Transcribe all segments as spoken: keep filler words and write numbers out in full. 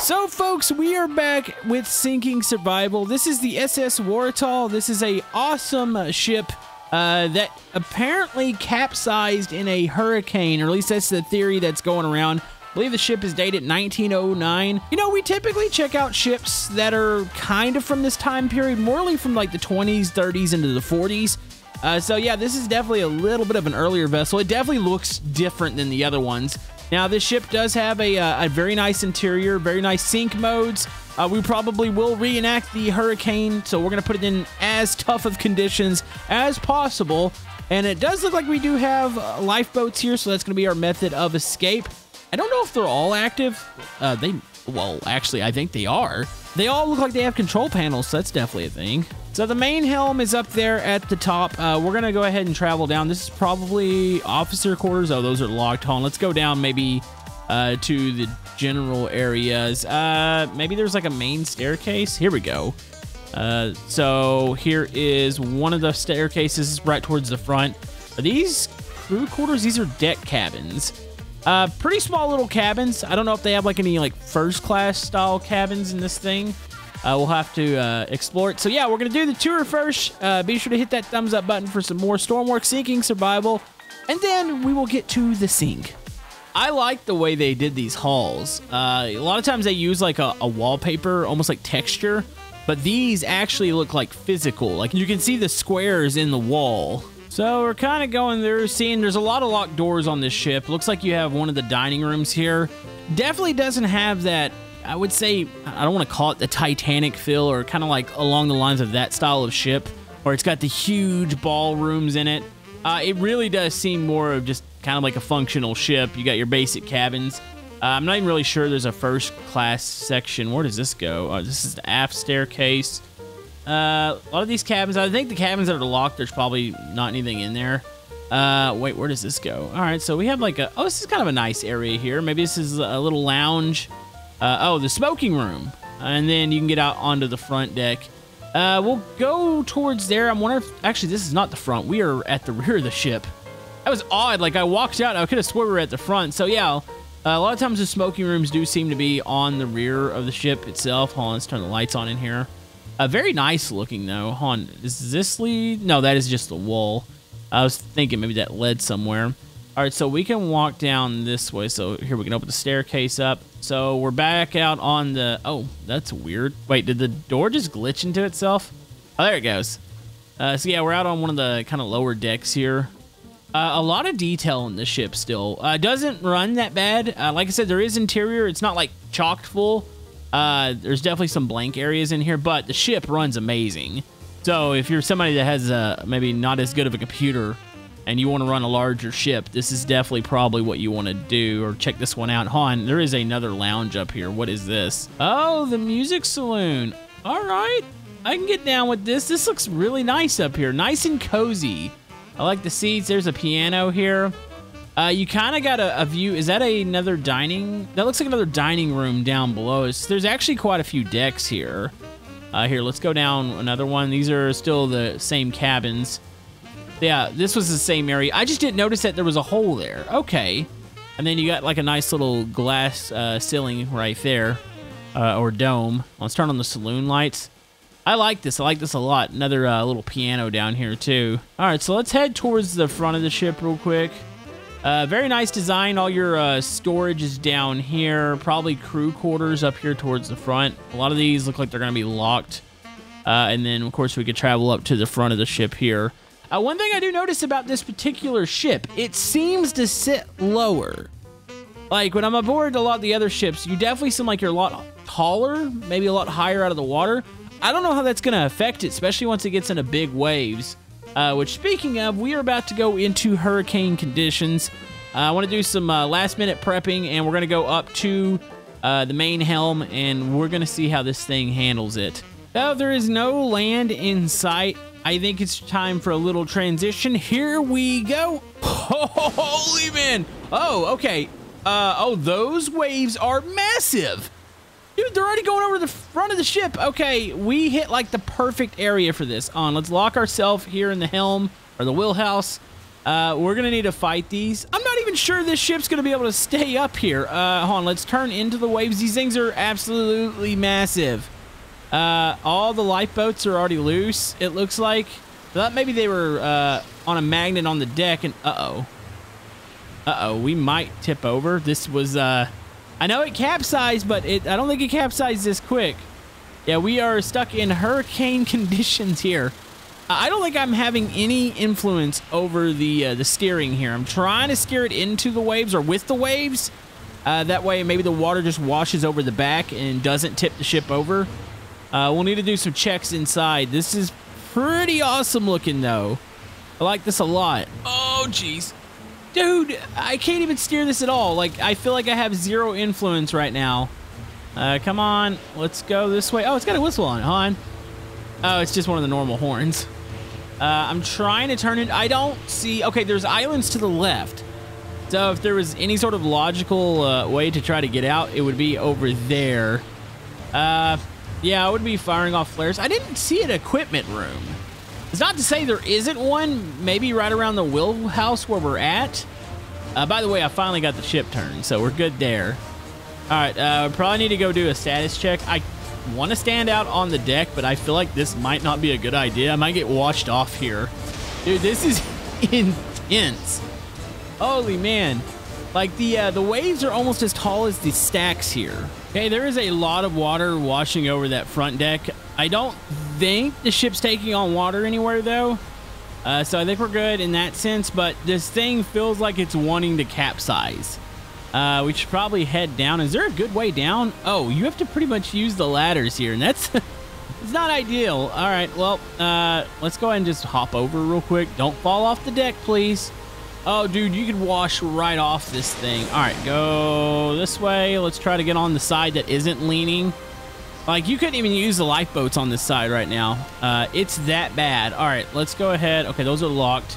So folks, we are back with Sinking Survival. This is the S S Waratah. This is a awesome ship uh, that apparently capsized in a hurricane, or at least that's the theory that's going around. I believe the ship is dated nineteen oh nine. You know, we typically check out ships that are kind of from this time period, morely from like the twenties, thirties, into the forties. Uh, so yeah, this is definitely a little bit of an earlier vessel. It definitely looks different than the other ones. Now, this ship does have a, uh, a very nice interior, very nice sink modes. Uh, we probably will reenact the hurricane, so we're going to put it in as tough of conditions as possible. And it does look like we do have uh, lifeboats here, so that's going to be our method of escape. I don't know if they're all active. Uh, they, well, actually, I think they are. They all look like they have control panels, so that's definitely a thing. So the main helm is up there at the top. Uh, we're going to go ahead and travel down. This is probably officer quarters. Oh, those are locked. Hold on. Let's go down maybe uh, to the general areas. Uh, maybe there's like a main staircase. Here we go. Uh, so here is one of the staircases right towards the front. Are these crew quarters? These are deck cabins. Uh, pretty small little cabins. I don't know if they have like any like first class style cabins in this thing. Uh, we'll have to uh, explore it. So yeah, we're going to do the tour first. Uh, be sure to hit that thumbs up button for some more Stormworks Sinking Survival. And then we will get to the sink. I like the way they did these halls. Uh, a lot of times they use like a, a wallpaper, almost like texture. But these actually look like physical. Like you can see the squares in the wall. So we're kind of going through, seeing there's a lot of locked doors on this ship. Looks like you have one of the dining rooms here. Definitely doesn't have that, I would say, I don't want to call it the Titanic feel, or kind of like along the lines of that style of ship, where it's got the huge ballrooms in it. Uh, it really does seem more of just kind of like a functional ship. You got your basic cabins. Uh, I'm not even really sure there's a first class section. Where does this go? Oh, this is the aft staircase. Uh, a lot of these cabins, I think the cabins that are locked, there's probably not anything in there. Uh, wait, where does this go? All right, so we have like a, oh, this is kind of a nice area here. Maybe this is a little lounge. Uh, oh, the smoking room. And then you can get out onto the front deck. Uh, we'll go towards there. I'm wondering if, actually, this is not the front. We are at the rear of the ship. That was odd. Like, I walked out, and I could have swore we were at the front. So, yeah, uh, a lot of times the smoking rooms do seem to be on the rear of the ship itself. Hold on, let's turn the lights on in here. Uh, very nice looking, though. Hold on, is this lead? No, that is just the wall. I was thinking maybe that led somewhere. All right, so we can walk down this way. So here we can open the staircase up. So we're back out on the... Oh, that's weird. Wait, did the door just glitch into itself? Oh, there it goes. Uh, so yeah, we're out on one of the kind of lower decks here. Uh, a lot of detail in the ship still. Uh, doesn't run that bad. Uh, like I said, there is interior. It's not like chocked full. Uh, there's definitely some blank areas in here, but the ship runs amazing. So if you're somebody that has uh, maybe not as good of a computer, and you want to run a larger ship, this is definitely probably what you want to do, or check this one out. Han, there is another lounge up here. What is this? Oh, the music saloon. All right, I can get down with this. This looks really nice up here. Nice and cozy. I like the seats. There's a piano here. Uh, you kind of got a, a view. Is that another dining? That looks like another dining room down below us. There's actually quite a few decks here. Uh, here, let's go down another one. These are still the same cabins. Yeah, this was the same area. I just didn't notice that there was a hole there. Okay. And then you got like a nice little glass uh, ceiling right there, uh, or dome. Let's turn on the saloon lights. I like this. I like this a lot. Another uh, little piano down here too. All right, so let's head towards the front of the ship real quick. Uh, very nice design. All your uh, storage is down here. Probably crew quarters up here towards the front. A lot of these look like they're going to be locked. Uh, and then, of course, we could travel up to the front of the ship here. Uh, one thing I do notice about this particular ship, it seems to sit lower. Like, when I'm aboard a lot of the other ships, you definitely seem like you're a lot taller, maybe a lot higher out of the water. I don't know how that's going to affect it, especially once it gets into big waves. Uh, which, speaking of, we are about to go into hurricane conditions. Uh, I want to do some uh, last-minute prepping, and we're going to go up to uh, the main helm, and we're going to see how this thing handles it. Now, there is no land in sight. I think it's time for a little transition. Here we go. Holy man. Oh, okay. Uh, oh, those waves are massive. Dude, they're already going over the front of the ship. Okay, we hit like the perfect area for this. On, let's lock ourselves here in the helm or the wheelhouse. Uh, we're going to need to fight these. I'm not even sure this ship's going to be able to stay up here. Uh, hold on, let's turn into the waves. These things are absolutely massive. Uh, all the lifeboats are already loose, it looks like. I thought maybe they were uh, on a magnet on the deck, and uh-oh. Uh-oh, we might tip over. This was... Uh, I know it capsized, but it, I don't think it capsized this quick. Yeah, we are stuck in hurricane conditions here. I don't think I'm having any influence over the uh, the steering here. I'm trying to steer it into the waves or with the waves. Uh, that way, maybe the water just washes over the back and doesn't tip the ship over. Uh, we'll need to do some checks inside. This is pretty awesome looking, though. I like this a lot. Oh, jeez. Dude, I can't even steer this at all. Like, I feel like I have zero influence right now. Uh, come on. Let's go this way. Oh, it's got a whistle on it. Hold on. Oh, it's just one of the normal horns. Uh, I'm trying to turn it. I don't see... Okay, there's islands to the left. So if there was any sort of logical uh, way to try to get out, it would be over there. Uh, yeah, I would be firing off flares. I didn't see an equipment room. It's not to say there isn't one. Maybe right around the wheelhouse where we're at. Uh, by the way, I finally got the ship turned, so we're good there. All right, uh, probably need to go do a status check. I want to stand out on the deck, but I feel like this might not be a good idea. I might get washed off here. Dude, this is intense. Holy man. Like, the uh, the waves are almost as tall as the stacks here. Okay, there is a lot of water washing over that front deck. I don't think the ship's taking on water anywhere, though. Uh, so I think we're good in that sense, but this thing feels like it's wanting to capsize. Uh, we should probably head down. Is there a good way down? Oh, you have to pretty much use the ladders here, and that's it's not ideal. All right, well, uh, let's go ahead and just hop over real quick. Don't fall off the deck, please. Oh, dude, you could wash right off this thing. All right, go this way. Let's try to get on the side that isn't leaning. Like, you couldn't even use the lifeboats on this side right now. Uh, it's that bad. All right, let's go ahead. Okay, those are locked.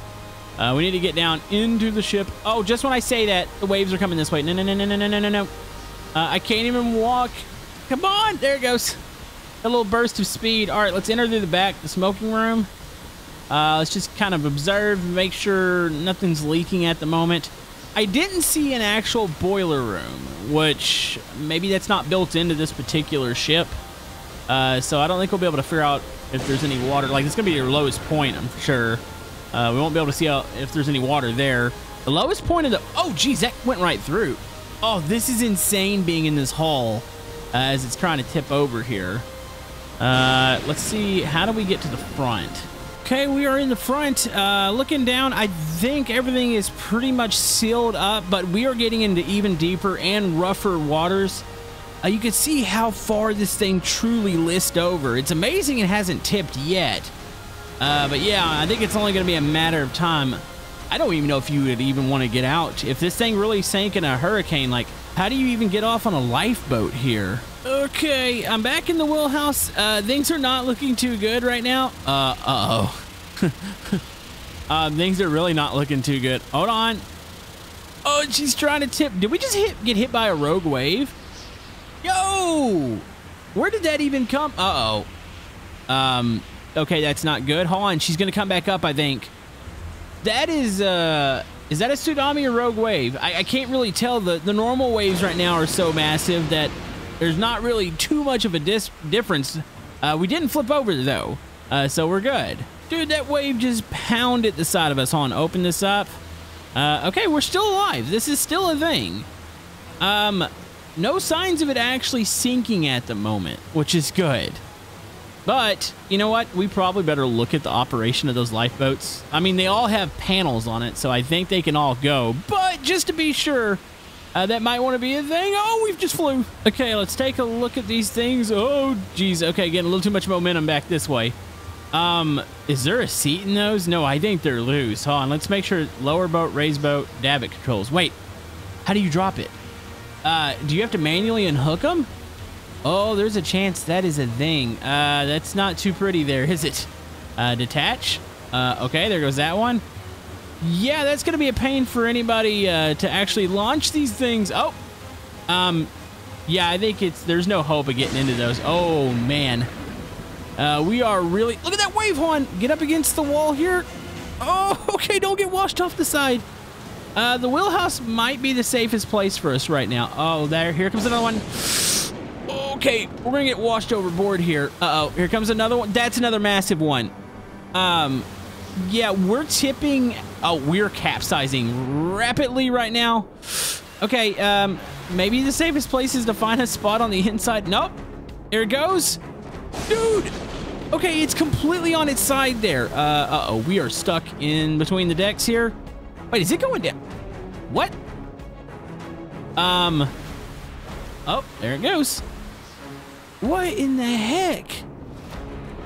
Uh, we need to get down into the ship. Oh, just when I say that, the waves are coming this way. No, no, no, no, no, no, no, no. Uh, I can't even walk. Come on. There it goes. A little burst of speed. All right, let's enter through the back, the smoking room. Uh, let's just kind of observe, make sure nothing's leaking at the moment. I didn't see an actual boiler room, which maybe that's not built into this particular ship. Uh, so I don't think we'll be able to figure out if there's any water. Like, it's going to be your lowest point, I'm sure. Uh, we won't be able to see how, if there's any water there. The lowest point of the... Oh, geez, that went right through. Oh, this is insane being in this hall uh, as it's trying to tip over here. Uh, let's see. How do we get to the front? Okay, we are in the front. Uh, looking down, I think everything is pretty much sealed up, but we are getting into even deeper and rougher waters. Uh, you can see how far this thing truly lists over. It's amazing it hasn't tipped yet. Uh, but yeah, I think it's only going to be a matter of time. I don't even know if you would even want to get out. If this thing really sank in a hurricane, like, how do you even get off on a lifeboat here? Okay, I'm back in the wheelhouse. Uh, things are not looking too good right now. Uh, uh-oh. um, things are really not looking too good. Hold on. Oh, she's trying to tip. Did we just hit, get hit by a rogue wave? Yo! Where did that even come? Uh-oh. Um... Okay, that's not good. Hold on. She's going to come back up, I think. That is, uh... Is that a tsunami or rogue wave? I, I can't really tell. The, the normal waves right now are so massive that there's not really too much of a dis difference. Uh, we didn't flip over, though. Uh, so we're good. Dude, that wave just pounded the side of us. Hold on. Open this up. Uh, okay, we're still alive. This is still a thing. Um, no signs of it actually sinking at the moment, which is good. But, you know what? We probably better look at the operation of those lifeboats. I mean, they all have panels on it, so I think they can all go. But just to be sure, uh, that might want to be a thing. Oh, we've just flew. Okay, let's take a look at these things. Oh, geez. Okay, getting a little too much momentum back this way. Um, is there a seat in those? No, I think they're loose. Hold on, let's make sure. Lower boat, raise boat, davit controls. Wait, how do you drop it? Uh, do you have to manually unhook them? Oh, there's a chance that is a thing. Uh, that's not too pretty there, is it? Uh, detach. Uh, okay, there goes that one. Yeah, that's going to be a pain for anybody uh, to actually launch these things. Oh, um, yeah, I think it's there's no hope of getting into those. Oh, man. Uh, we are really... Look at that wave horn. Get up against the wall here. Oh, okay, don't get washed off the side. Uh, the wheelhouse might be the safest place for us right now. Oh, there. Here comes another one. Okay, we're going to get washed overboard here. Uh-oh. Here comes another one. That's another massive one. Um, yeah, we're tipping. Oh, we're capsizing rapidly right now. Okay, um, maybe the safest place is to find a spot on the inside. Nope. Here it goes. Dude. Okay, it's completely on its side there. Uh, uh-oh. We are stuck in between the decks here. Wait, is it going down? What? Um. Oh, there it goes. What in the heck?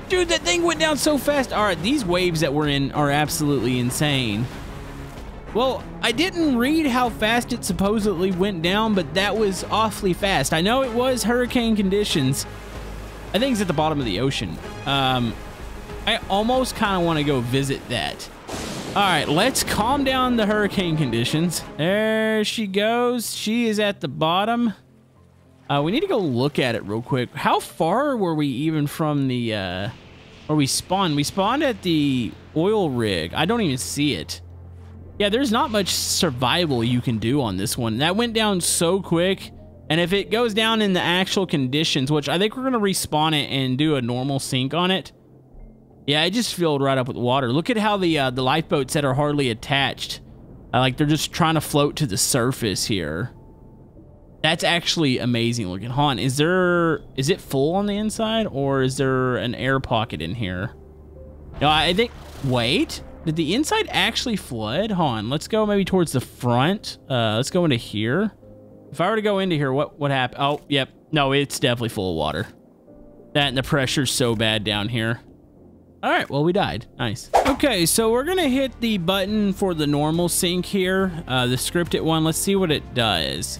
Dude, that thing went down so fast. All right, these waves that we're in are absolutely insane. Well, I didn't read how fast it supposedly went down, but that was awfully fast. I know it was hurricane conditions. I think it's at the bottom of the ocean. Um, I almost kind of want to go visit that. All right, let's calm down the hurricane conditions. There she goes. She is at the bottom. Uh, we need to go look at it real quick. How far were we even from the, uh, where we spawned? We spawned at the oil rig. I don't even see it. Yeah, there's not much survival you can do on this one. That went down so quick. And if it goes down in the actual conditions, which I think we're going to respawn it and do a normal sink on it. Yeah, it just filled right up with water. Look at how the, uh, the lifeboats that are hardly attached. Uh, like, they're just trying to float to the surface here. That's actually amazing looking. Han, is there, is it full on the inside, or is there an air pocket in here? No, I think, wait, did the inside actually flood? Han, let's go maybe towards the front. Uh, let's go into here. If I were to go into here, what would happen? Oh, yep. No, it's definitely full of water. That and the pressure's so bad down here. All right, well, we died. Nice. Okay, so we're gonna hit the button for the normal sink here, uh, the scripted one. Let's see what it does.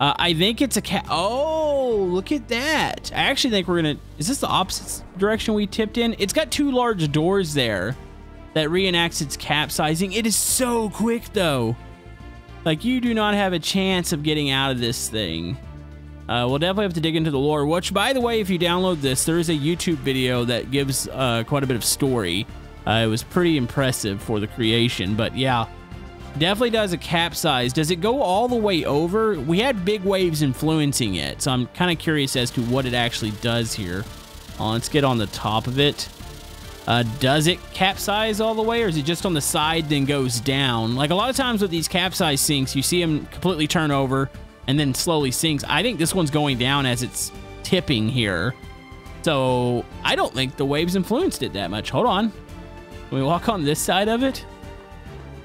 Uh, I think it's a cat. Oh, look at that. I actually think we're going to, is this the opposite direction we tipped in? It's got two large doors there that reenacts its capsizing. It is so quick though. Like, you do not have a chance of getting out of this thing. Uh, we'll definitely have to dig into the lore, which, by the way, if you download this, there is a YouTube video that gives uh, quite a bit of story. Uh, it was pretty impressive for the creation, but yeah. Definitely does a capsize. Does it go all the way over? We had big waves influencing it, so I'm kind of curious as to what it actually does here. Uh, let's get on the top of it. Uh, does it capsize all the way, or is it just on the side then goes down? Like, a lot of times with these capsize sinks, you see them completely turn over and then slowly sinks. I think this one's going down as it's tipping here. So I don't think the waves influenced it that much. Hold on. Can we walk on this side of it?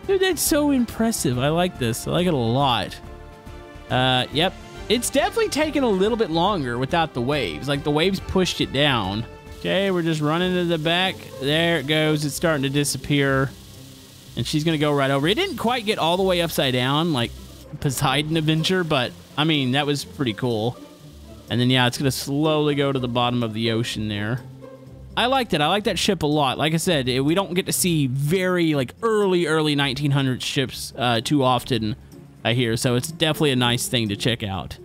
Dude, that's so impressive. I like this. I like it a lot. Uh, yep. It's definitely taken a little bit longer without the waves. Like, the waves pushed it down. Okay, we're just running to the back. There it goes. It's starting to disappear. And she's going to go right over. It didn't quite get all the way upside down, like Poseidon Adventure, but, I mean, that was pretty cool. And then, yeah, it's going to slowly go to the bottom of the ocean there. I liked it. I like that ship a lot. Like I said, we don't get to see very, like, early, early nineteen hundreds ships uh, too often uh, here, so it's definitely a nice thing to check out.